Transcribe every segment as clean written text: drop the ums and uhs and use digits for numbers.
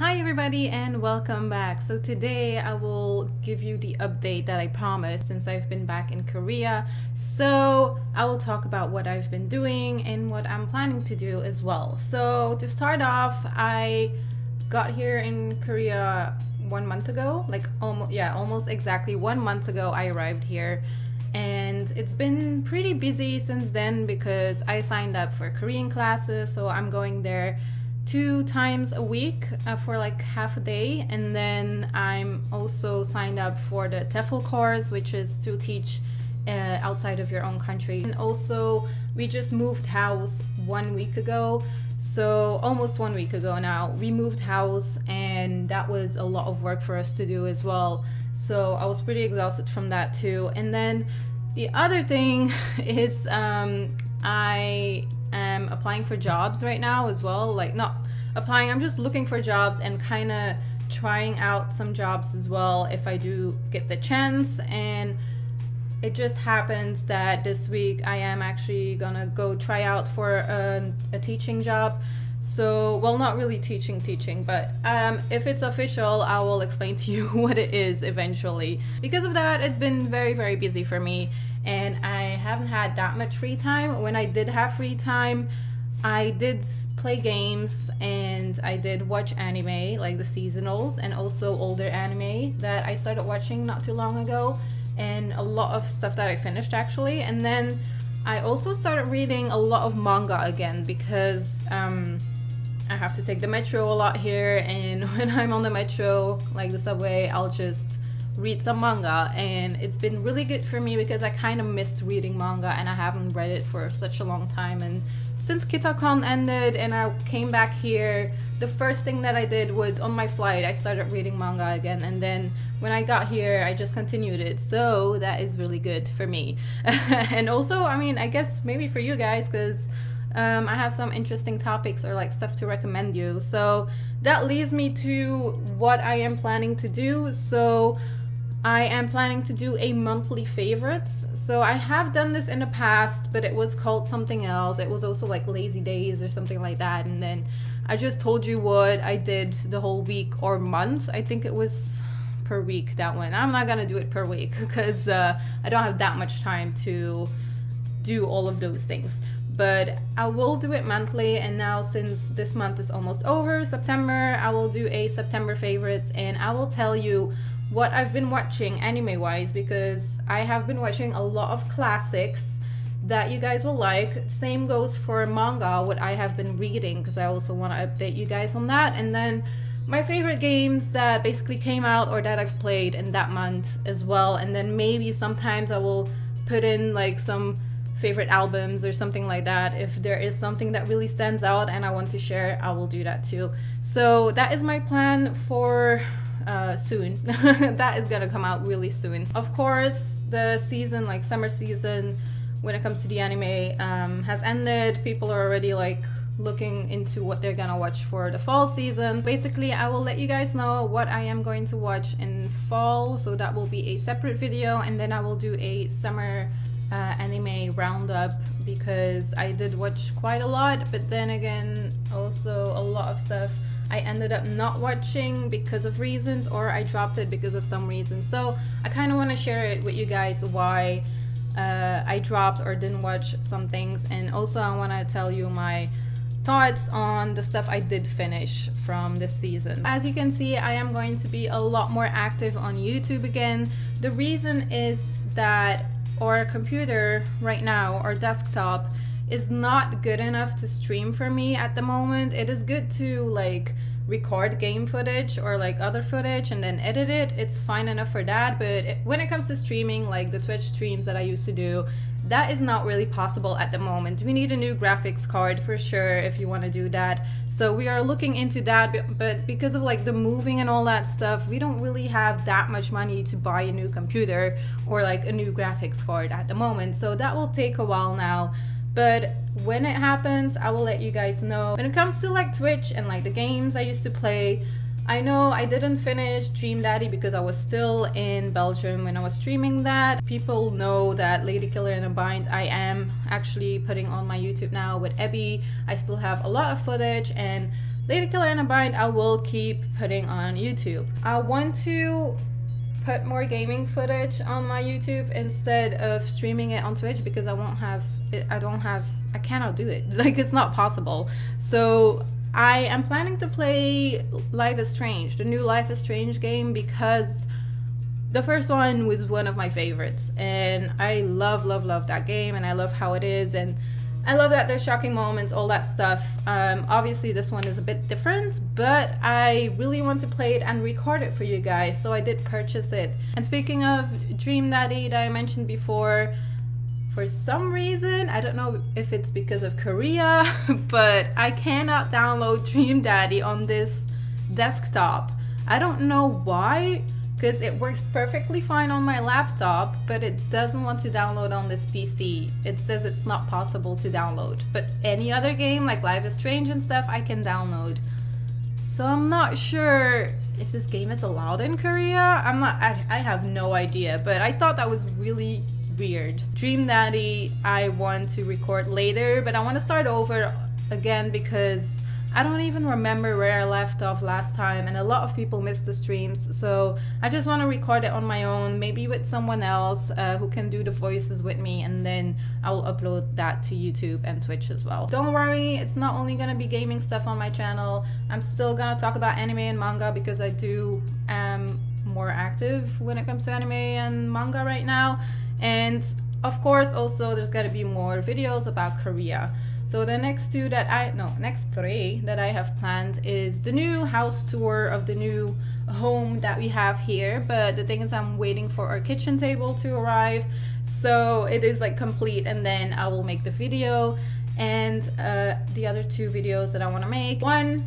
Hi everybody and welcome back. So today I will give you the update that I promised since I've been back in Korea. So I will talk about what I've been doing and what I'm planning to do as well. So to start off, I got here in Korea 1 month ago, like almost exactly 1 month ago I arrived here. And it's been pretty busy since then because I signed up for Korean classes, so I'm going there 2 times a week for like half a day, and then I'm also signed up for the TEFL course, which is to teach outside of your own country. And also we just moved house 1 week ago, so almost 1 week ago now we moved house, and that was a lot of work for us to do as well, so I was pretty exhausted from that too. And then the other thing is I'm applying for jobs right now as well, like not applying, I'm just looking for jobs and kind of trying out some jobs as well if I do get the chance. And it just happens that this week I am actually gonna go try out for a teaching job. So, well, not really teaching, but if it's official I will explain to you what it is eventually. Because of that, it's been very, very busy for me, and I haven't had that much free time. When I did have free time, I did play games and I did watch anime, like the seasonals and also older anime that I started watching not too long ago, and a lot of stuff that I finished actually. And then I also started reading a lot of manga again because I have to take the metro a lot here, and when I'm on the metro, like the subway, I'll just read some manga, and it's been really good for me because I kind of missed reading manga and I haven't read it for such a long time. And since Kitacon ended and I came back here, the first thing that I did was on my flight I started reading manga again, and then when I got here I just continued it, so that is really good for me. And also, I mean, I guess maybe for you guys, because I have some interesting topics or like stuff to recommend you. So that leads me to what I am planning to do. So I am planning to do a monthly favorites. So I have done this in the past, but it was called something else. It was also like lazy days or something like that, and then I just told you what I did the whole week or month. I think it was per week, that one. I'm not gonna do it per week because I don't have that much time to do all of those things, but I will do it monthly. And now since this month is almost over, September, I will do a September favorites, and I will tell you what I've been watching anime wise, because I have been watching a lot of classics that you guys will like. Same goes for manga, what I have been reading, because I also want to update you guys on that. And then my favorite games that basically came out or that I've played in that month as well. And then maybe sometimes I will put in like some favorite albums or something like that. If there is something that really stands out and I want to share, I will do that too. So that is my plan for soon. That is gonna come out really soon. Of course, the season, like summer season when it comes to the anime, has ended. People are already like looking into what they're gonna watch for the fall season. Basically, I will let you guys know what I am going to watch in fall, so that will be a separate video, and then I will do a summer anime roundup, because I did watch quite a lot, but then again also a lot of stuff I ended up not watching because of reasons, or I dropped it because of some reason. So I kind of want to share it with you guys why I dropped or didn't watch some things, and also I want to tell you my thoughts on the stuff I did finish from this season. As you can see, I am going to be a lot more active on YouTube again. The reason is that our computer right now, our desktop, is not good enough to stream for me at the moment. It is good to like record game footage or like other footage and then edit it. It's fine enough for that, but when it comes to streaming, like the Twitch streams that I used to do, that is not really possible at the moment. We need a new graphics card for sure if you want to do that. So we are looking into that, but because of like the moving and all that stuff, we don't really have that much money to buy a new computer or like a new graphics card at the moment. So that will take a while now. But when it happens, I will let you guys know. When it comes to like Twitch and like the games I used to play, I know I didn't finish Dream Daddy because I was still in Belgium when I was streaming that. People know that Lady Killer in a Bind I am actually putting on my YouTube now with Ebby. I still have a lot of footage, and Lady Killer in a Bind I will keep putting on YouTube. I want to put more gaming footage on my YouTube instead of streaming it on Twitch because I won't have it, I cannot do it, like it's not possible. So I am planning to play Life is Strange, the new Life is Strange game, because the first one was one of my favorites and I love that game, and I love how it is, and I love that there's shocking moments, all that stuff. Obviously this one is a bit different, but I really want to play it and record it for you guys, so I did purchase it. And speaking of Dream Daddy that I mentioned before, for some reason, I don't know if it's because of Korea, but I cannot download Dream Daddy on this desktop. I don't know why, because it works perfectly fine on my laptop, but it doesn't want to download on this PC. It says it's not possible to download, but any other game like Life is Strange and stuff I can download. So I'm not sure if this game is allowed in Korea. I have no idea, but I thought that was really weird. Dream Daddy I want to record later, but I want to start over again because I don't even remember where I left off last time, and a lot of people missed the streams, so I just want to record it on my own, maybe with someone else who can do the voices with me, and then I will upload that to YouTube and Twitch as well. Don't worry, it's not only gonna be gaming stuff on my channel. I'm still gonna talk about anime and manga because I do am more active when it comes to anime and manga right now, and of course also there's gotta be more videos about Korea. So the next three that I have planned is the new house tour of the new home that we have here. But the thing is, I'm waiting for our kitchen table to arrive, so it is like complete, and then I will make the video. And the other two videos that I want to make, one,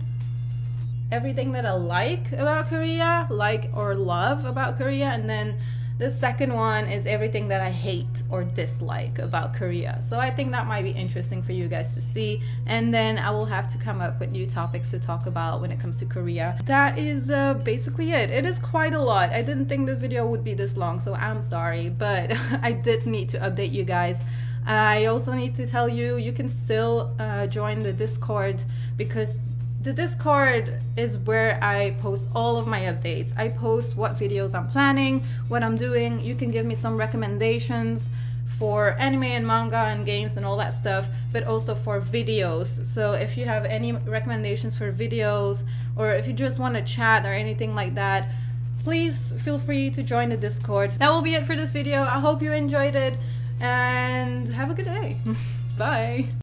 everything that I like about Korea, like or love about Korea, and then the second one is everything that I hate or dislike about Korea. So I think that might be interesting for you guys to see. And then I will have to come up with new topics to talk about when it comes to Korea. That is basically it. It is quite a lot. I didn't think the video would be this long, so I'm sorry, but I did need to update you guys. I also need to tell you, you can still join the Discord, because the Discord is where I post all of my updates. I post what videos I'm planning, what I'm doing. You can give me some recommendations for anime and manga and games and all that stuff, but also for videos. So if you have any recommendations for videos, or if you just want to chat or anything like that, please feel free to join the Discord. That will be it for this video. I hope you enjoyed it, and have a good day. Bye.